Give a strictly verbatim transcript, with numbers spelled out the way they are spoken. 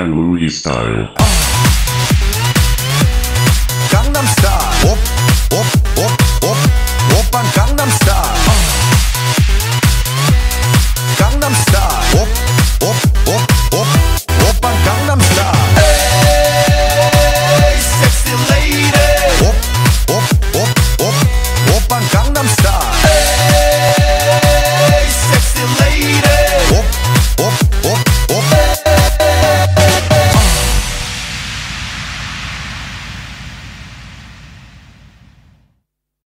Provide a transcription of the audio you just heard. Oppan Luyi style. Gangnam Style. Op, op, op, op, Oppan Gangnam Style.